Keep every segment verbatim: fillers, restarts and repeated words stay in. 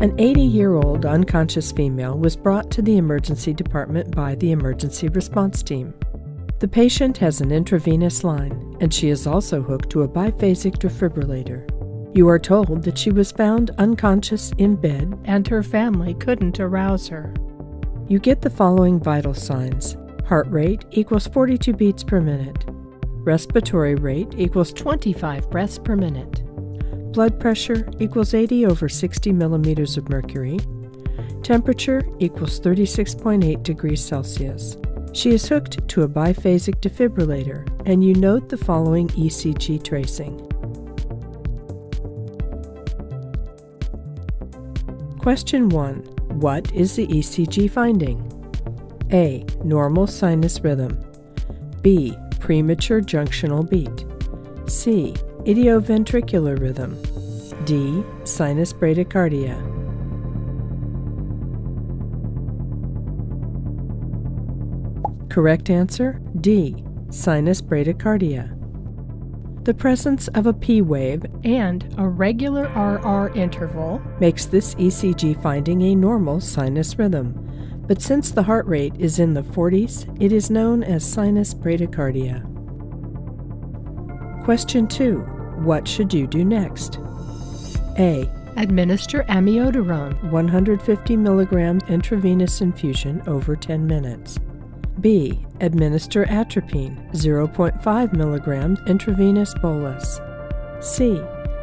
An eighty-year-old unconscious female was brought to the emergency department by the emergency response team. The patient has an intravenous line, and she is also hooked to a biphasic defibrillator. You are told that she was found unconscious in bed, and her family couldn't arouse her. You get the following vital signs. Heart rate equals forty-two beats per minute. Respiratory rate equals twenty-five breaths per minute. Blood pressure equals eighty over sixty millimeters of mercury. Temperature equals thirty-six point eight degrees Celsius. She is hooked to a biphasic defibrillator, and you note the following E C G tracing. Question one. What is the E C G finding? A. Normal sinus rhythm. B. Premature junctional beat. C. Idioventricular rhythm. D. Sinus bradycardia. Correct answer, D. Sinus bradycardia. The presence of a P wave and a regular R R interval makes this E C G finding a normal sinus rhythm, but since the heart rate is in the forties, it is known as sinus bradycardia. Question two. What should you do next? A. Administer amiodarone one hundred fifty milligrams intravenous infusion over ten minutes. B. Administer atropine zero point five milligrams intravenous bolus. C.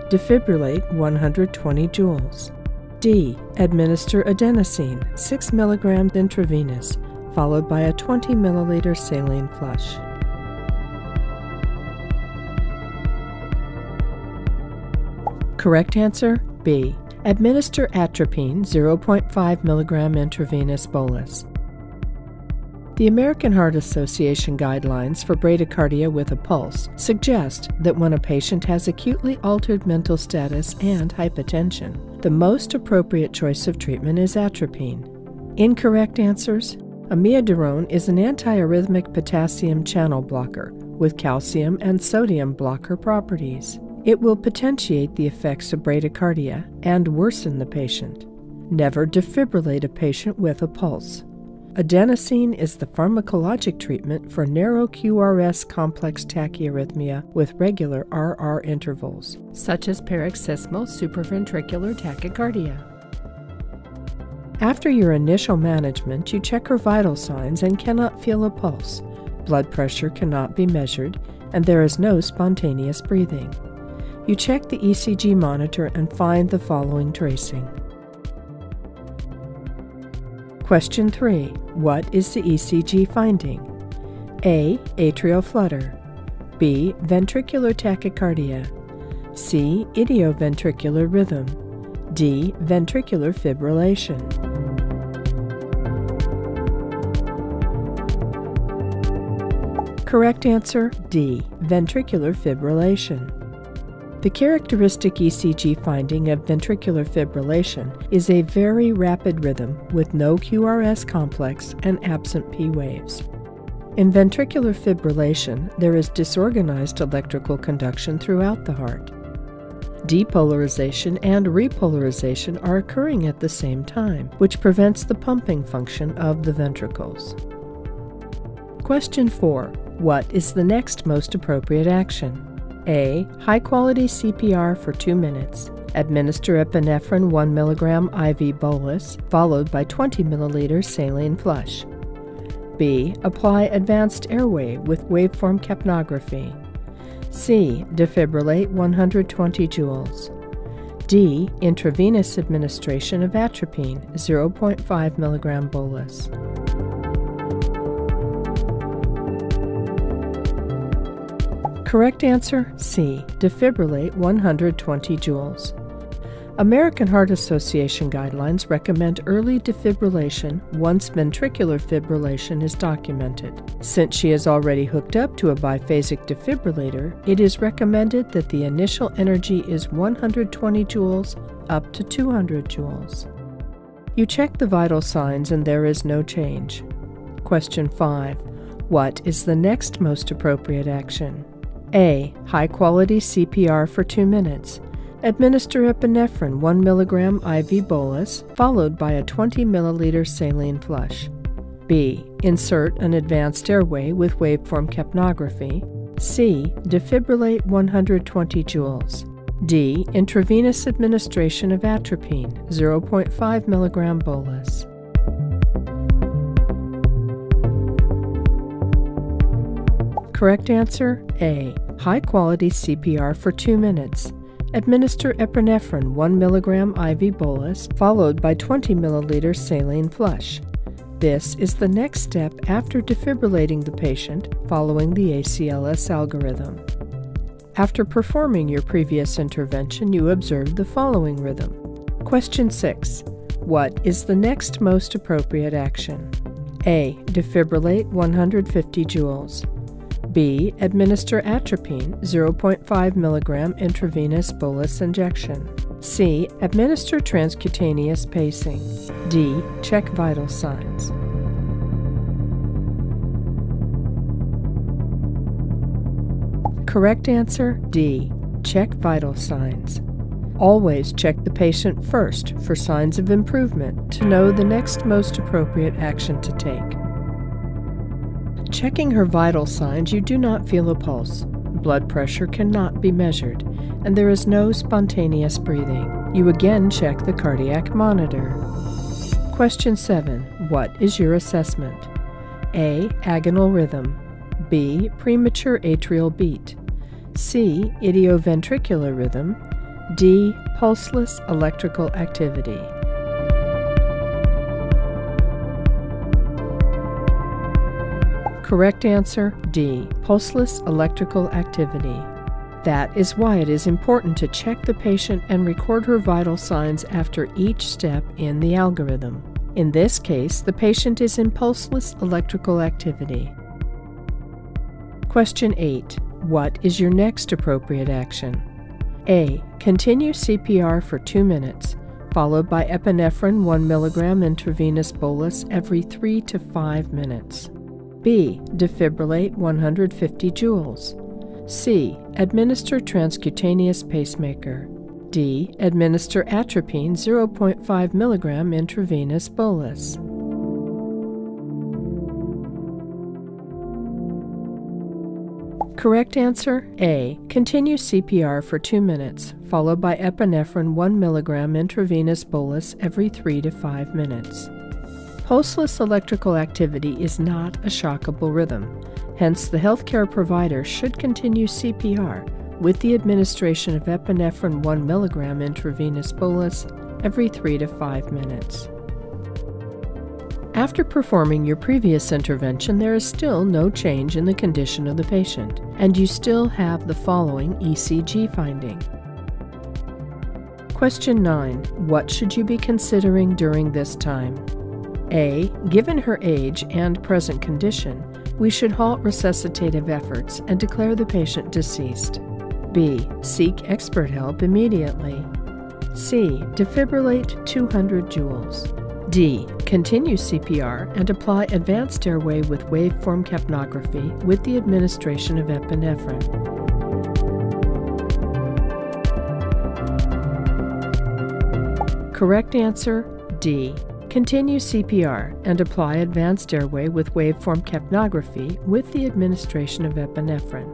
Defibrillate one hundred twenty joules. D. Administer adenosine six milligrams intravenous, followed by a twenty milliliter saline flush. Correct answer, B. Administer atropine zero point five milligram intravenous bolus. The American Heart Association guidelines for bradycardia with a pulse suggest that when a patient has acutely altered mental status and hypotension, the most appropriate choice of treatment is atropine. Incorrect answers: amiodarone is an antiarrhythmic potassium channel blocker with calcium and sodium blocker properties. It will potentiate the effects of bradycardia and worsen the patient. Never defibrillate a patient with a pulse. Adenosine is the pharmacologic treatment for narrow Q R S complex tachyarrhythmia with regular R R intervals, such as paroxysmal supraventricular tachycardia. After your initial management, you check her vital signs and cannot feel a pulse. Blood pressure cannot be measured, and there is no spontaneous breathing. You check the E C G monitor and find the following tracing. Question three. What is the E C G finding? A. Atrial flutter. B. Ventricular tachycardia. C. Idioventricular rhythm. D. Ventricular fibrillation. Correct answer, D. Ventricular fibrillation. The characteristic E C G finding of ventricular fibrillation is a very rapid rhythm with no Q R S complex and absent P waves. In ventricular fibrillation, there is disorganized electrical conduction throughout the heart. Depolarization and repolarization are occurring at the same time, which prevents the pumping function of the ventricles. Question four. What is the next most appropriate action? A. High-quality C P R for two minutes. Administer epinephrine one milligram I V bolus, followed by twenty milliliter saline flush. B. Apply advanced airway with waveform capnography. C. Defibrillate one hundred twenty joules. D. Intravenous administration of atropine zero point five milligram bolus. Correct answer, C. Defibrillate one hundred twenty joules. American Heart Association guidelines recommend early defibrillation once ventricular fibrillation is documented. Since she is already hooked up to a biphasic defibrillator, it is recommended that the initial energy is one hundred twenty joules up to two hundred joules. You check the vital signs and there is no change. Question five. What is the next most appropriate action? A. High-quality C P R for two minutes. Administer epinephrine one milligram I V bolus, followed by a twenty milliliter saline flush. B. Insert an advanced airway with waveform capnography. C. Defibrillate one hundred twenty joules. D. Intravenous administration of atropine, zero point five milligram bolus. Correct answer, A. High-quality C P R for two minutes. Administer epinephrine one milligram I V bolus, followed by twenty milliliter saline flush. This is the next step after defibrillating the patient following the A C L S algorithm. After performing your previous intervention, you observed the following rhythm. Question six. What is the next most appropriate action? A. Defibrillate one hundred fifty joules. B. Administer atropine, zero point five milligram intravenous bolus injection. C. Administer transcutaneous pacing. D. Check vital signs. Correct answer, D. Check vital signs. Always check the patient first for signs of improvement to know the next most appropriate action to take. Checking her vital signs, you do not feel a pulse. Blood pressure cannot be measured, and there is no spontaneous breathing. You again check the cardiac monitor. Question seven. What is your assessment? A. Agonal rhythm. B. Premature atrial beat. C. Idioventricular rhythm. D. Pulseless electrical activity. Correct answer, D. Pulseless electrical activity. That is why it is important to check the patient and record her vital signs after each step in the algorithm. In this case, the patient is in pulseless electrical activity. Question eight. What is your next appropriate action? A. Continue C P R for two minutes, followed by epinephrine one milligram intravenous bolus every three to five minutes. B. Defibrillate one hundred fifty joules. C. Administer transcutaneous pacemaker. D. Administer atropine zero point five milligram intravenous bolus. Correct answer, A. Continue C P R for two minutes, followed by epinephrine one milligram intravenous bolus every three to five minutes. Pulseless electrical activity is not a shockable rhythm, hence the healthcare provider should continue C P R with the administration of epinephrine one milligram intravenous bolus every three to five minutes. After performing your previous intervention, there is still no change in the condition of the patient, and you still have the following E C G finding. Question nine. What should you be considering during this time? A. Given her age and present condition, we should halt resuscitative efforts and declare the patient deceased. B. Seek expert help immediately. C. Defibrillate two hundred joules. D. Continue C P R and apply advanced airway with waveform capnography with the administration of epinephrine. Correct answer, D. Continue C P R and apply advanced airway with waveform capnography with the administration of epinephrine.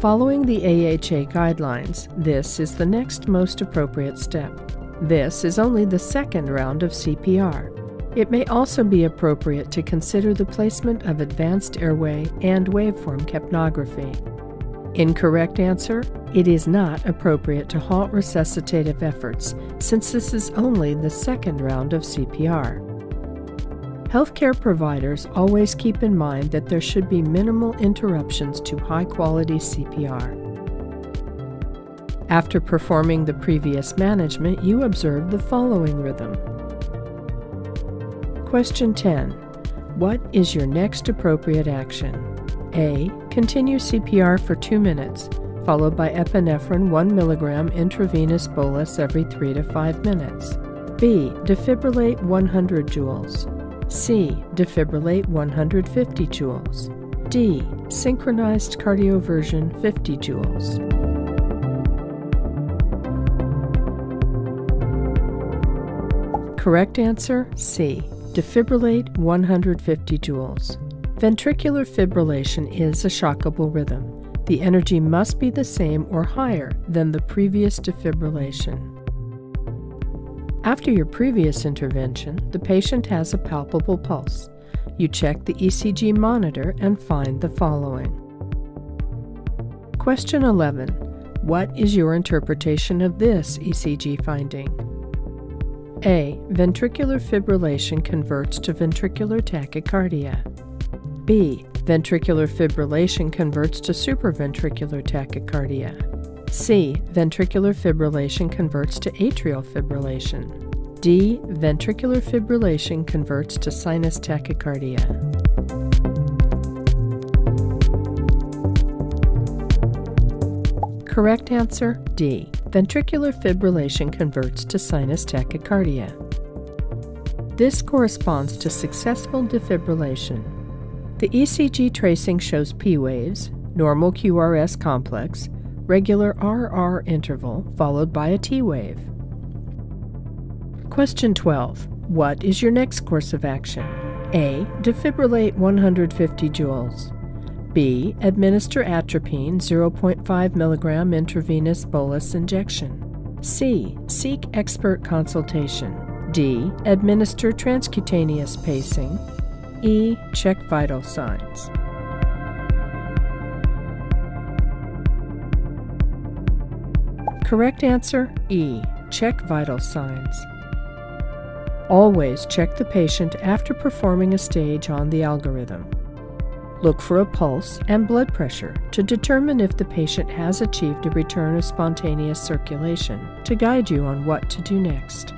Following the A H A guidelines, this is the next most appropriate step. This is only the second round of C P R. It may also be appropriate to consider the placement of advanced airway and waveform capnography. Incorrect answer, it is not appropriate to halt resuscitative efforts since this is only the second round of C P R. Healthcare providers always keep in mind that there should be minimal interruptions to high-quality C P R. After performing the previous management, you observe the following rhythm. Question ten. What is your next appropriate action? A. Continue C P R for two minutes, followed by epinephrine one milligram intravenous bolus every three to five minutes. B. Defibrillate one hundred joules. C. Defibrillate one hundred fifty joules. D. Synchronized cardioversion fifty joules. Correct answer, C. Defibrillate one hundred fifty joules. Ventricular fibrillation is a shockable rhythm. The energy must be the same or higher than the previous defibrillation. After your previous intervention, the patient has a palpable pulse. You check the E C G monitor and find the following. Question eleven. What is your interpretation of this E C G finding? A. Ventricular fibrillation converts to ventricular tachycardia. B. Ventricular fibrillation converts to supraventricular tachycardia. C. Ventricular fibrillation converts to atrial fibrillation. D. Ventricular fibrillation converts to sinus tachycardia. Correct answer, D. Ventricular fibrillation converts to sinus tachycardia. This corresponds to successful defibrillation. The E C G tracing shows P waves, normal Q R S complex, regular R R interval, followed by a T wave. Question twelve. What is your next course of action? A. Defibrillate one hundred fifty joules. B. Administer atropine zero point five milligram intravenous bolus injection. C. Seek expert consultation. D. Administer transcutaneous pacing. E. Check vital signs. Correct answer, E. Check vital signs. Always check the patient after performing a stage on the algorithm. Look for a pulse and blood pressure to determine if the patient has achieved a return of spontaneous circulation to guide you on what to do next.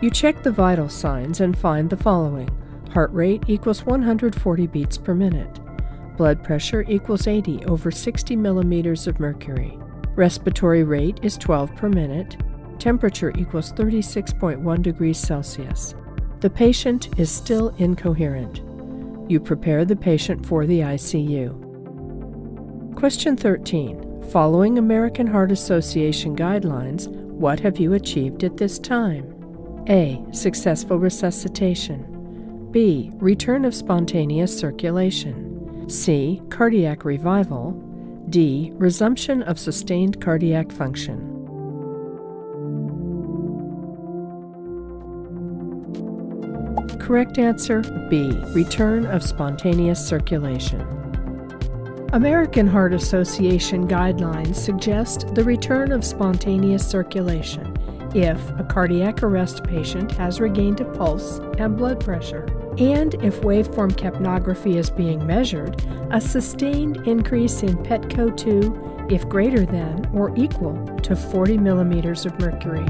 You check the vital signs and find the following. Heart rate equals one hundred forty beats per minute. Blood pressure equals eighty over sixty millimeters of mercury. Respiratory rate is twelve per minute. Temperature equals thirty-six point one degrees Celsius. The patient is still incoherent. You prepare the patient for the I C U. Question thirteen. Following American Heart Association guidelines, what have you achieved at this time? A. Successful resuscitation. B. Return of spontaneous circulation. C. Cardiac revival. D. Resumption of sustained cardiac function. Correct answer, B. Return of spontaneous circulation. American Heart Association guidelines suggest the return of spontaneous circulation if a cardiac arrest patient has regained a pulse and blood pressure, and if waveform capnography is being measured, a sustained increase in PETCO two if greater than or equal to forty millimeters of mercury.